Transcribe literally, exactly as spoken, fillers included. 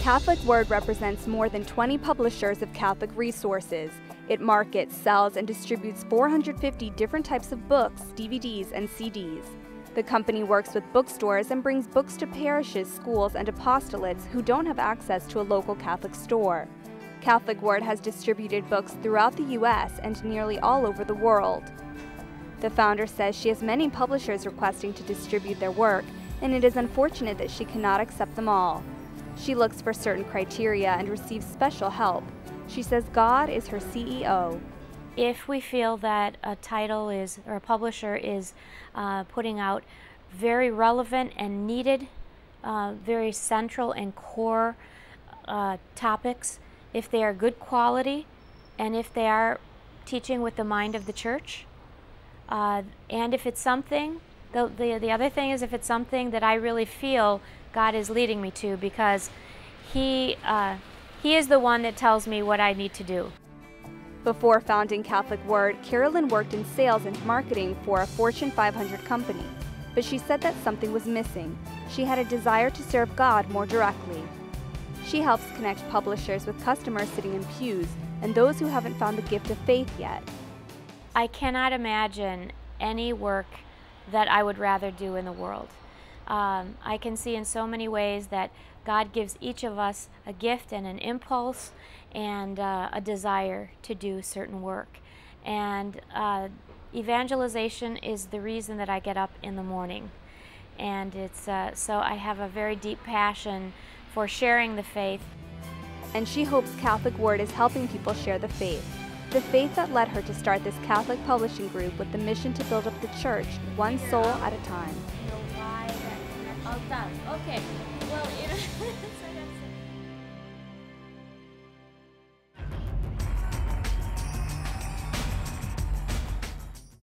Catholic Word represents more than twenty publishers of Catholic resources. It markets, sells, and distributes four hundred fifty different types of books, D V Ds, and C Ds. The company works with bookstores and brings books to parishes, schools, and apostolates who don't have access to a local Catholic store. Catholic Word has distributed books throughout the U S and nearly all over the world. The founder says she has many publishers requesting to distribute their work, and it is unfortunate that she cannot accept them all. She looks for certain criteria and receives special help. She says God is her C E O. If we feel that a title is, or a publisher is uh, putting out very relevant and needed, uh, very central and core uh, topics, if they are good quality, and if they are teaching with the mind of the church, uh, and if it's something, the, the, the other thing is if it's something that I really feel God is leading me to, because he, uh, he is the one that tells me what I need to do. Before founding Catholic Word, Carolyn worked in sales and marketing for a Fortune five hundred company, but she said that something was missing. She had a desire to serve God more directly. She helps connect publishers with customers sitting in pews and those who haven't found the gift of faith yet. I cannot imagine any work that I would rather do in the world. Um, I can see in so many ways that God gives each of us a gift and an impulse and uh, a desire to do certain work. And uh, evangelization is the reason that I get up in the morning. And it's uh, so I have a very deep passion for sharing the faith. And she hopes Catholic Word is helping people share the faith. The faith that led her to start this Catholic publishing group with the mission to build up the church, one soul at a time. Okay.